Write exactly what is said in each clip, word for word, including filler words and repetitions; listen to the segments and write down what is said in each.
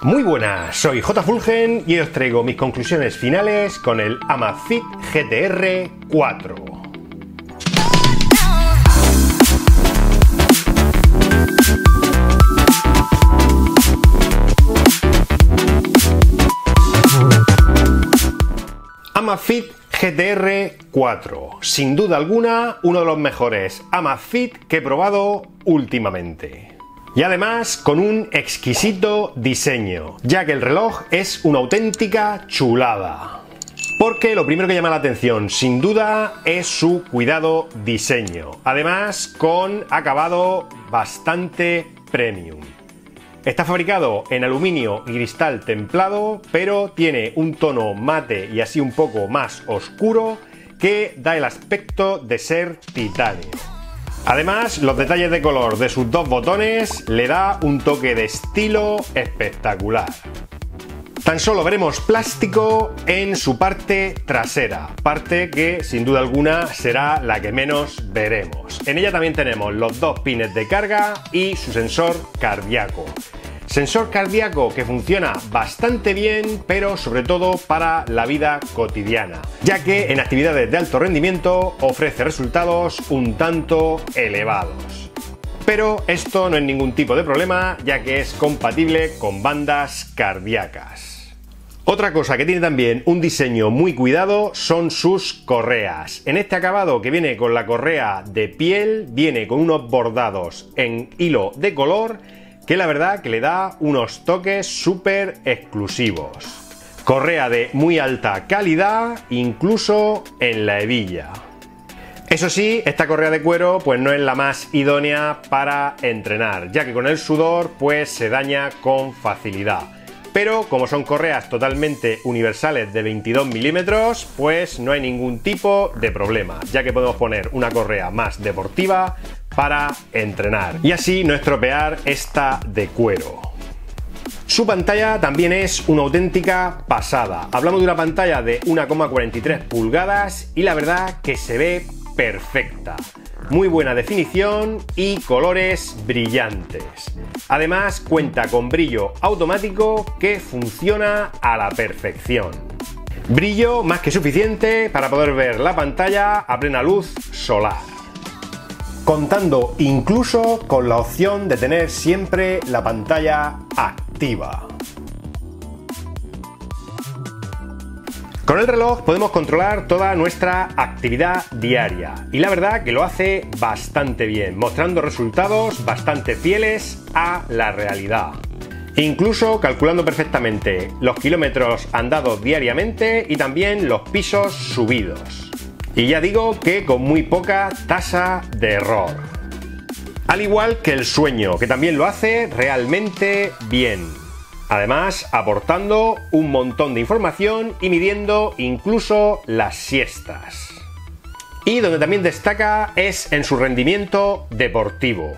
Muy buenas, soy J. Fulgen y os traigo mis conclusiones finales con el Amazfit G T R cuatro. Amazfit G T R cuatro, sin duda alguna uno de los mejores Amazfit que he probado últimamente. Y además con un exquisito diseño, ya que el reloj es una auténtica chulada. Porque lo primero que llama la atención, sin duda, es su cuidado diseño. Además con acabado bastante premium. Está fabricado en aluminio y cristal templado, pero tiene un tono mate y así un poco más oscuro que da el aspecto de ser titanio. Además, los detalles de color de sus dos botones le da un toque de estilo espectacular. Tan solo veremos plástico en su parte trasera, parte que sin duda alguna será la que menos veremos. En ella también tenemos los dos pines de carga y su sensor cardíaco. Sensor cardíaco que funciona bastante bien, pero sobre todo para la vida cotidiana, ya que en actividades de alto rendimiento ofrece resultados un tanto elevados. Pero esto no es ningún tipo de problema, ya que es compatible con bandas cardíacas. Otra cosa que tiene también un diseño muy cuidado son sus correas. En este acabado que viene con la correa de piel, viene con unos bordados en hilo de color, que la verdad que le da unos toques súper exclusivos. Correa de muy alta calidad, incluso en la hebilla. Eso sí, esta correa de cuero pues no es la más idónea para entrenar, ya que con el sudor pues se daña con facilidad. Pero como son correas totalmente universales de veintidós milímetros, pues no hay ningún tipo de problema, ya que podemos poner una correa más deportiva para entrenar y así no estropear esta de cuero. Su pantalla también es una auténtica pasada. Hablamos de una pantalla de uno coma cuarenta y tres pulgadas y la verdad que se ve perfecta. Muy buena definición y colores brillantes. Además cuenta con brillo automático que funciona a la perfección. Brillo más que suficiente para poder ver la pantalla a plena luz solar, contando incluso con la opción de tener siempre la pantalla activa. Con el reloj podemos controlar toda nuestra actividad diaria y la verdad que lo hace bastante bien, mostrando resultados bastante fieles a la realidad. Incluso calculando perfectamente los kilómetros andados diariamente y también los pisos subidos. Y ya digo que con muy poca tasa de error. Al igual que el sueño, que también lo hace realmente bien. Además, aportando un montón de información y midiendo incluso las siestas. Y donde también destaca es en su rendimiento deportivo.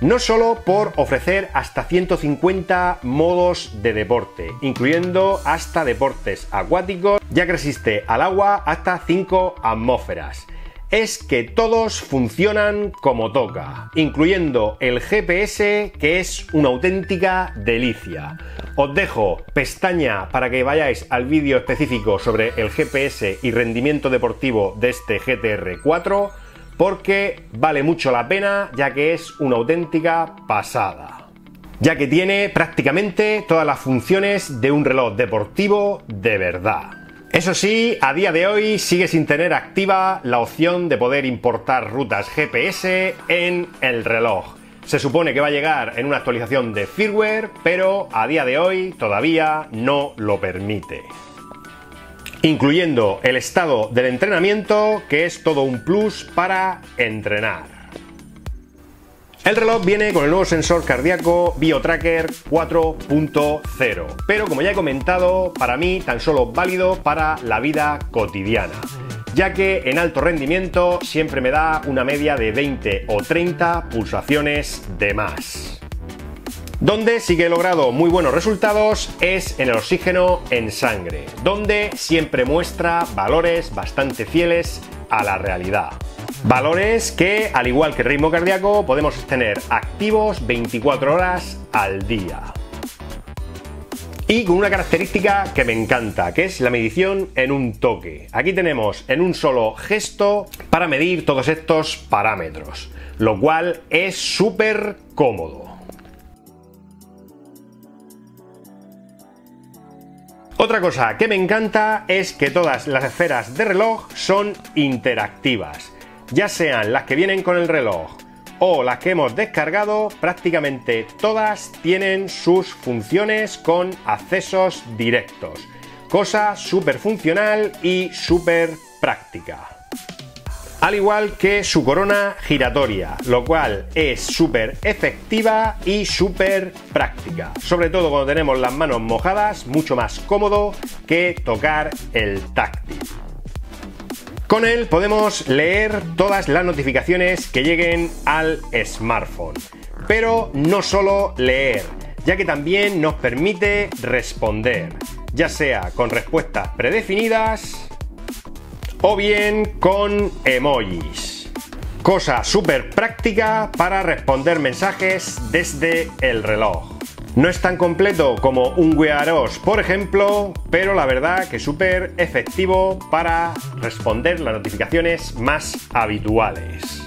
No solo por ofrecer hasta ciento cincuenta modos de deporte, incluyendo hasta deportes acuáticos, ya que resiste al agua hasta cinco atmósferas. Es que todos funcionan como toca, incluyendo el G P S, que es una auténtica delicia. Os dejo pestaña para que vayáis al vídeo específico sobre el G P S y rendimiento deportivo de este G T R cuatro. Porque vale mucho la pena, ya que es una auténtica pasada. Ya que tiene prácticamente todas las funciones de un reloj deportivo de verdad. Eso sí, a día de hoy sigue sin tener activa la opción de poder importar rutas G P S en el reloj. Se supone que va a llegar en una actualización de firmware, pero a día de hoy todavía no lo permite. Incluyendo el estado del entrenamiento, que es todo un plus para entrenar. El reloj viene con el nuevo sensor cardíaco BioTracker cuatro punto cero, pero como ya he comentado, para mí tan solo válido para la vida cotidiana, ya que en alto rendimiento siempre me da una media de veinte o treinta pulsaciones de más. Donde sí que he logrado muy buenos resultados es en el oxígeno en sangre, donde siempre muestra valores bastante fieles a la realidad. Valores que, al igual que el ritmo cardíaco, podemos tener activos veinticuatro horas al día. y con una característica que me encanta, que es la medición en un toque. Aquí tenemos en un solo gesto para medir todos estos parámetros, lo cual es súper cómodo. Otra cosa que me encanta es que todas las esferas de reloj son interactivas, ya sean las que vienen con el reloj o las que hemos descargado, prácticamente todas tienen sus funciones con accesos directos, cosa súper funcional y súper práctica. Al igual que su corona giratoria, lo cual es súper efectiva y súper práctica. Sobre todo cuando tenemos las manos mojadas, mucho más cómodo que tocar el táctil. Con él podemos leer todas las notificaciones que lleguen al smartphone. Pero no solo leer, ya que también nos permite responder, ya sea con respuestas predefinidas o bien con emojis. Cosa súper práctica para responder mensajes desde el reloj. No es tan completo como un Wear O S, por ejemplo, pero la verdad que súper efectivo para responder las notificaciones más habituales.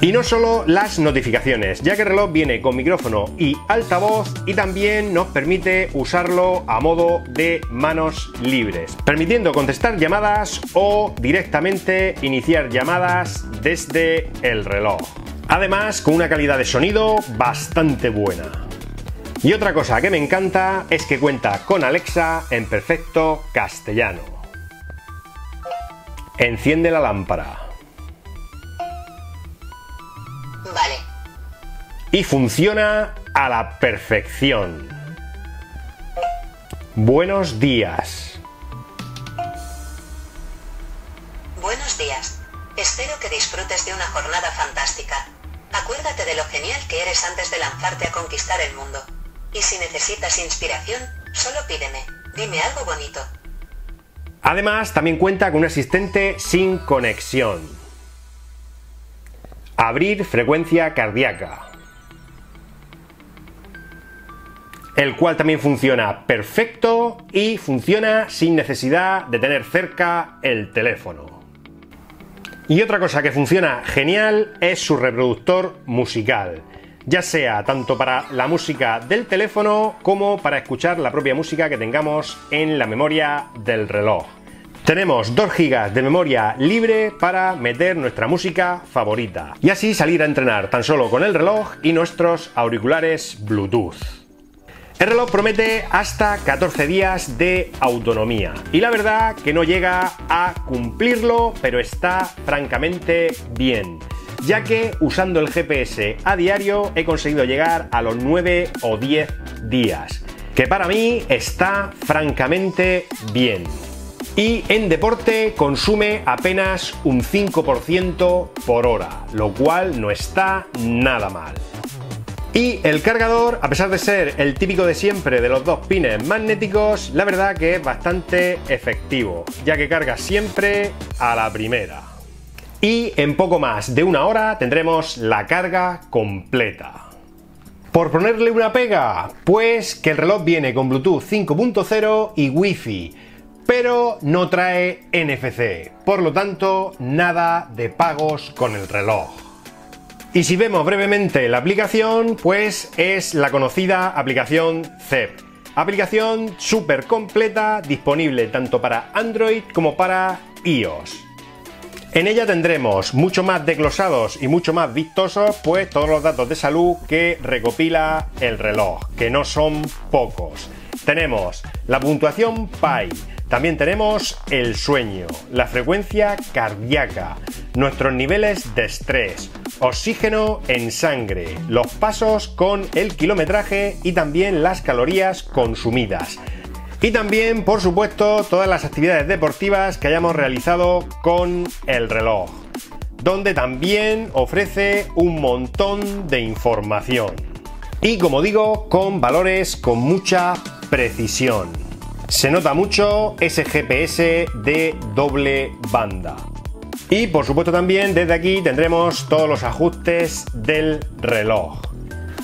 Y no solo las notificaciones, ya que el reloj viene con micrófono y altavoz y también nos permite usarlo a modo de manos libres, permitiendo contestar llamadas o directamente iniciar llamadas desde el reloj. Además, con una calidad de sonido bastante buena. Y otra cosa que me encanta es que cuenta con Alexa en perfecto castellano. Enciende la lámpara. Vale. Y funciona a la perfección. Buenos días. Buenos días. Espero que disfrutes de una jornada fantástica. Acuérdate de lo genial que eres antes de lanzarte a conquistar el mundo. Y si necesitas inspiración, solo pídeme. Dime algo bonito. Además, también cuenta con un asistente sin conexión. Abrir frecuencia cardíaca, el cual también funciona perfecto y funciona sin necesidad de tener cerca el teléfono. Y otra cosa que funciona genial es su reproductor musical, ya sea tanto para la música del teléfono como para escuchar la propia música que tengamos en la memoria del reloj. Tenemos dos gigas de memoria libre para meter nuestra música favorita y así salir a entrenar tan solo con el reloj y nuestros auriculares Bluetooth. El reloj promete hasta catorce días de autonomía y la verdad que no llega a cumplirlo, pero está francamente bien, ya que usando el G P S a diario he conseguido llegar a los nueve o diez días, que para mí está francamente bien. Y en deporte consume apenas un cinco por ciento por hora, lo cual no está nada mal. Y el cargador, a pesar de ser el típico de siempre de los dos pines magnéticos, la verdad que es bastante efectivo, ya que carga siempre a la primera. Y en poco más de una hora tendremos la carga completa. Por ponerle una pega, pues que el reloj viene con Bluetooth cinco punto cero y Wi-Fi, pero no trae N F C, por lo tanto nada de pagos con el reloj. Y si vemos brevemente la aplicación, pues es la conocida aplicación Zepp, aplicación súper completa disponible tanto para Android como para iOS. En ella tendremos mucho más desglosados y mucho más vistosos, pues todos los datos de salud que recopila el reloj, que no son pocos. Tenemos la puntuación P I, también tenemos el sueño, la frecuencia cardíaca, nuestros niveles de estrés, oxígeno en sangre, los pasos con el kilometraje y también las calorías consumidas. Y también, por supuesto, todas las actividades deportivas que hayamos realizado con el reloj, donde también ofrece un montón de información. Y como digo, con valores con mucha precisión. Se nota mucho ese G P S de doble banda. Y por supuesto también desde aquí tendremos todos los ajustes del reloj.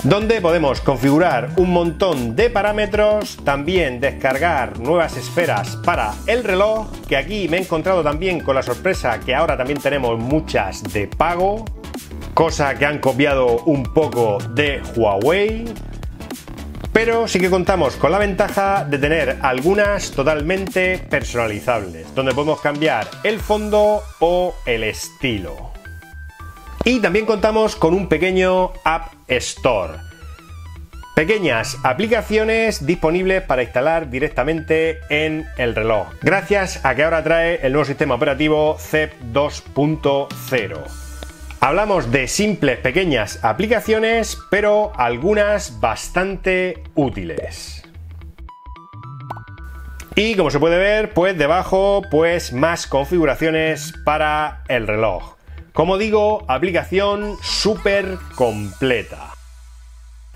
donde podemos configurar un montón de parámetros, también descargar nuevas esferas para el reloj, que aquí me he encontrado también con la sorpresa que ahora también tenemos muchas de pago, cosa que han copiado un poco de Huawei, pero sí que contamos con la ventaja de tener algunas totalmente personalizables, donde podemos cambiar el fondo o el estilo. Y también contamos con un pequeño App Store. Pequeñas aplicaciones disponibles para instalar directamente en el reloj, gracias a que ahora trae el nuevo sistema operativo Zep dos punto cero. Hablamos de simples pequeñas aplicaciones, pero algunas bastante útiles. Y como se puede ver, pues debajo, pues más configuraciones para el reloj. Como digo, aplicación súper completa.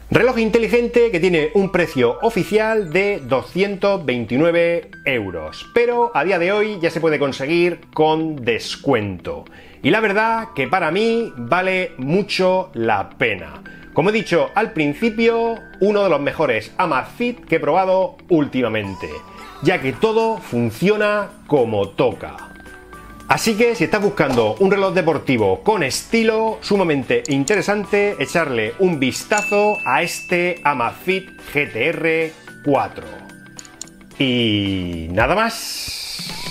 Reloj inteligente que tiene un precio oficial de doscientos veintinueve euros, pero a día de hoy ya se puede conseguir con descuento. Y la verdad que para mí vale mucho la pena. Como he dicho al principio, uno de los mejores Amazfit que he probado últimamente, ya que todo funciona como toca. Así que si estás buscando un reloj deportivo con estilo, sumamente interesante echarle un vistazo a este Amazfit G T R cuatro. Y nada más.